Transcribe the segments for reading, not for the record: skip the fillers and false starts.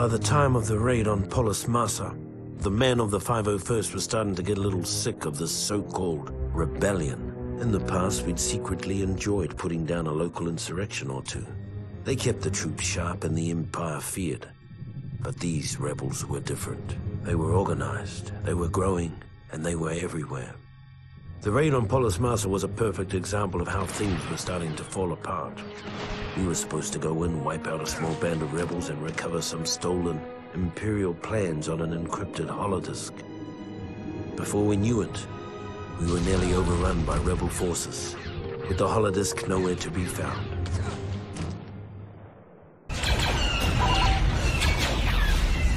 By the time of the raid on Polis Massa, the men of the 501st were starting to get a little sick of this so-called rebellion. In the past, we'd secretly enjoyed putting down a local insurrection or two. They kept the troops sharp and the Empire feared. But these rebels were different. They were organized, they were growing, and they were everywhere. The raid on Polis Massa was a perfect example of how things were starting to fall apart. We were supposed to go in, wipe out a small band of rebels, and recover some stolen Imperial plans on an encrypted holodisk. Before we knew it, we were nearly overrun by rebel forces, with the holodisk nowhere to be found.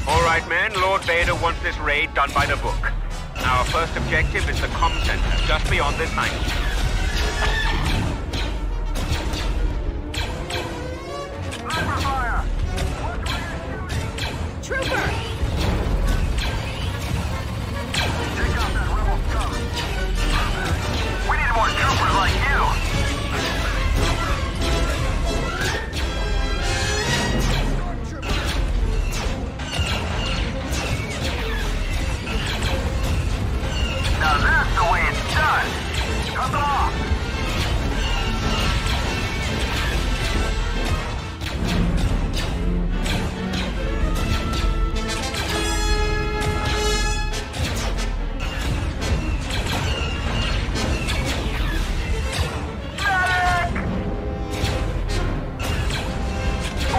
Alright, man, Lord Vader wants this raid done by the book. Our first objective is the comm center, just beyond this height. Sniper fire! What were you shooting? Trooper! Take out that rebel cover. We need more troopers like you! Now that's the way it's done! Cut them off!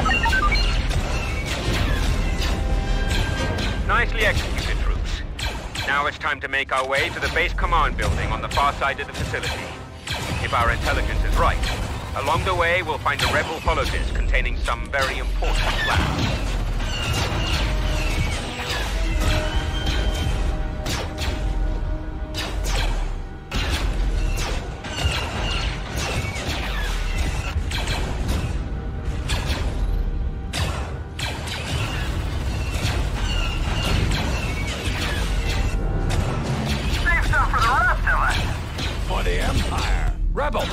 Medic! Nicely executed, troops. Now it's time to make our way to the base command building on the far side of the facility. If our intelligence is right, along the way we'll find a rebel holodisk containing some very important plans.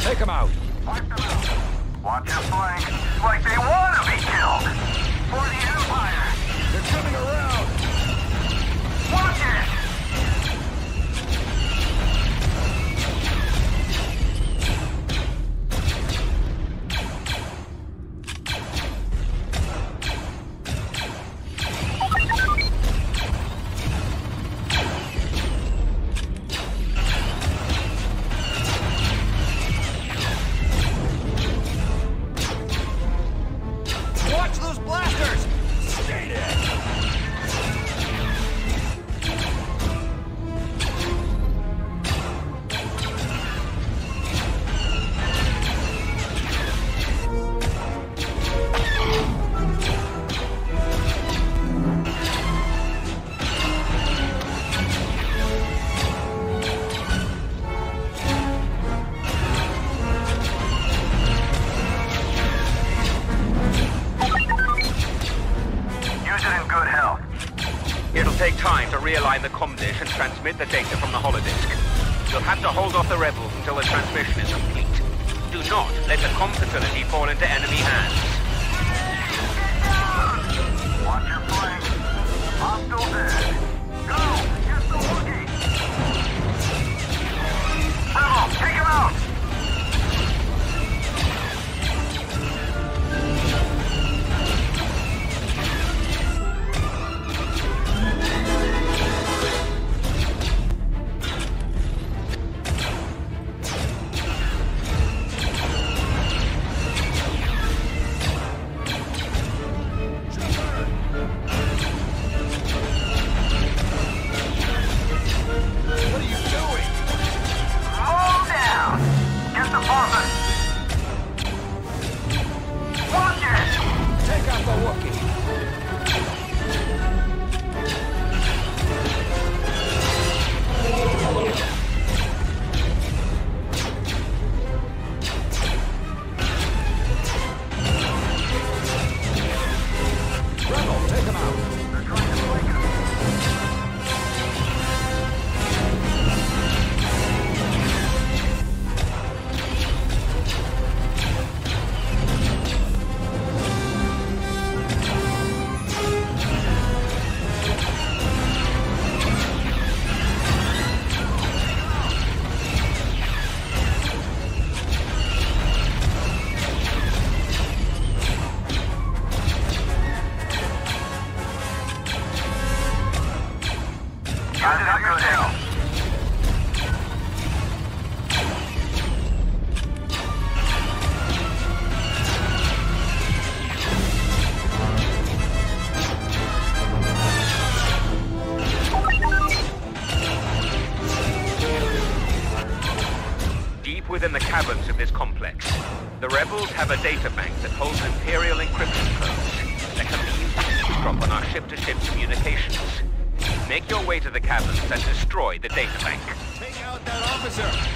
Take them out! Wipe them out! Watch your flank! Like they want to be killed! For the Empire! They're coming around! Watch it! It'll take time to realign the comm dish and transmit the data from the holodisk. You'll have to hold off the rebels until the transmission is complete. Do not let the comm facility fall into enemy hands. Watch your flank. Hostile dead. Go! Get the Wookiee! Rebel, take him out! What are you doing? Roll down! threat. The rebels have a data bank that holds Imperial encryption codes that can be used to drop on our ship-to-ship communications. Make your way to the cabins and destroy the data bank. Take out that officer!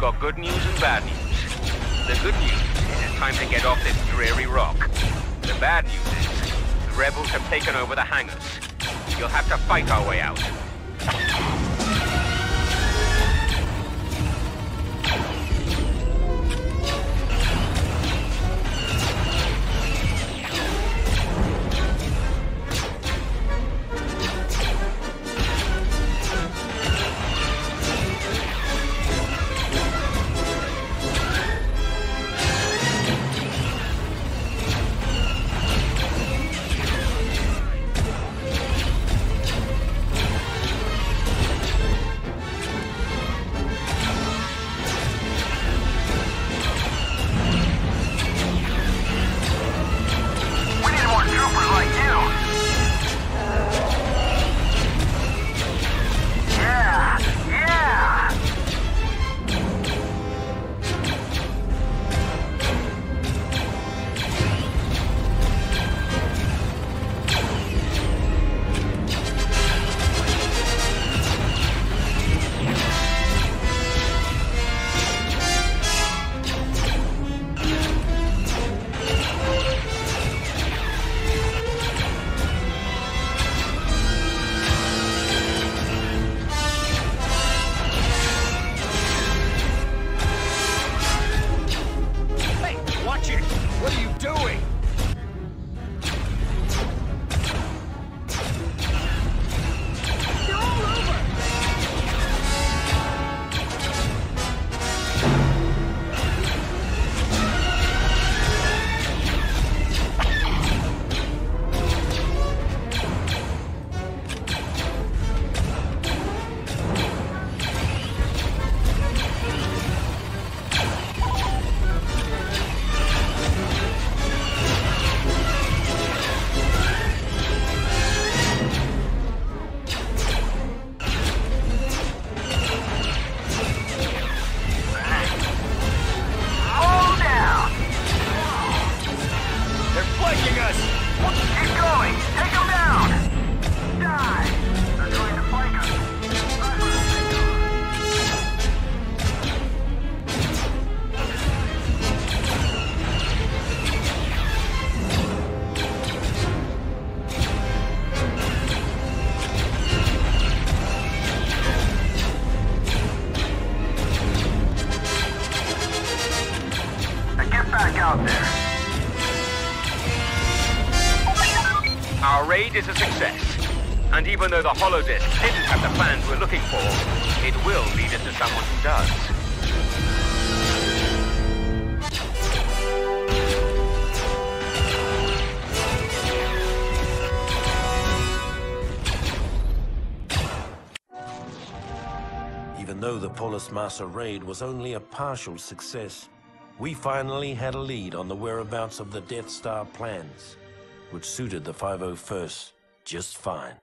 Got good news and bad news. The good news is it's time to get off this dreary rock. The bad news is the rebels have taken over the hangars. You'll have to fight our way out. out there. Our raid is a success. And even though the holodisk didn't have the plans we're looking for, it will lead us to someone who does. Even though the Polis Massa raid was only a partial success, we finally had a lead on the whereabouts of the Death Star plans, which suited the 501st just fine.